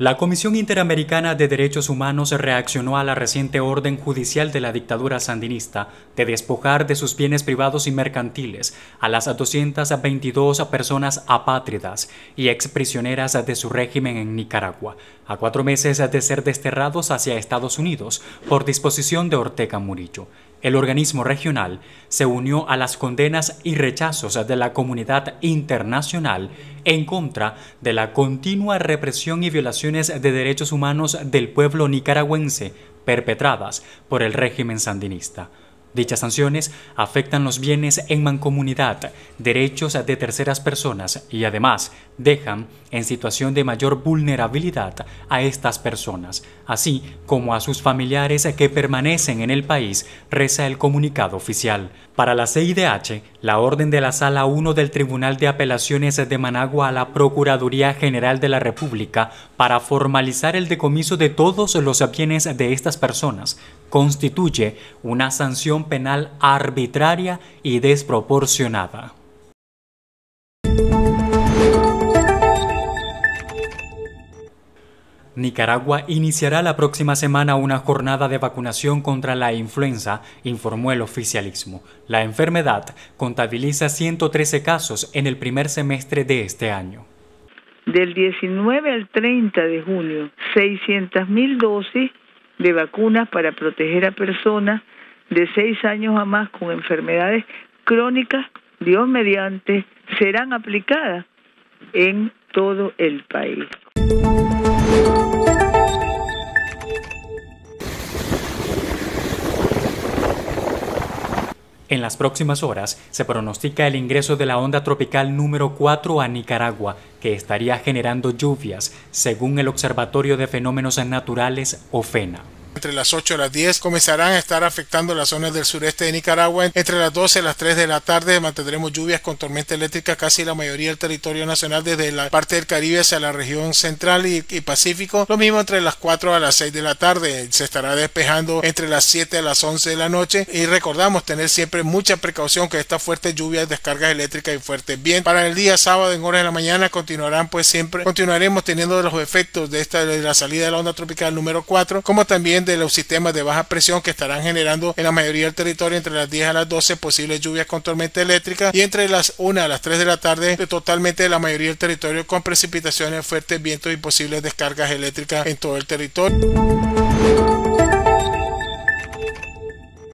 La Comisión Interamericana de Derechos Humanos reaccionó a la reciente orden judicial de la dictadura sandinista de despojar de sus bienes privados y mercantiles a las 222 personas apátridas y exprisioneras de su régimen en Nicaragua, a 4 meses de ser desterrados hacia Estados Unidos por disposición de Ortega Murillo. El organismo regional se unió a las condenas y rechazos de la comunidad internacional en contra de la continua represión y violaciones de derechos humanos del pueblo nicaragüense perpetradas por el régimen sandinista. Dichas sanciones afectan los bienes en mancomunidad, derechos de terceras personas y además dejan en situación de mayor vulnerabilidad a estas personas, así como a sus familiares que permanecen en el país, reza el comunicado oficial. Para la CIDH, la orden de la Sala 1 del Tribunal de Apelaciones de Managua a la Procuraduría General de la República para formalizar el decomiso de todos los bienes de estas personas constituye una sanción penal arbitraria y desproporcionada. Nicaragua iniciará la próxima semana una jornada de vacunación contra la influenza, informó el oficialismo. La enfermedad contabiliza 113 casos en el primer semestre de este año. Del 19 al 30 de junio, 600.000 dosis de vacunas para proteger a personas de 6 años a más con enfermedades crónicas, Dios mediante, serán aplicadas en todo el país. En las próximas horas se pronostica el ingreso de la onda tropical número 4 a Nicaragua, que estaría generando lluvias, según el Observatorio de Fenómenos Naturales OFENA. Entre las 8 y las 10 comenzarán a estar afectando las zonas del sureste de Nicaragua. Entre las 12 y las 3 de la tarde mantendremos lluvias con tormenta eléctrica casi la mayoría del territorio nacional, desde la parte del Caribe hacia la región central y Pacífico. Lo mismo entre las 4 a las 6 de la tarde. Se estará despejando entre las 7 a las 11 de la noche. Y recordamos tener siempre mucha precaución que estas fuertes lluvias, descargas eléctricas y fuertes vientos. Para el día sábado en horas de la mañana continuaremos teniendo los efectos de la salida de la onda tropical número 4, como también de los sistemas de baja presión que estarán generando en la mayoría del territorio entre las 10 a las 12 posibles lluvias con tormenta eléctrica, y entre las 1 a las 3 de la tarde totalmente de la mayoría del territorio con precipitaciones, fuertes vientos y posibles descargas eléctricas en todo el territorio.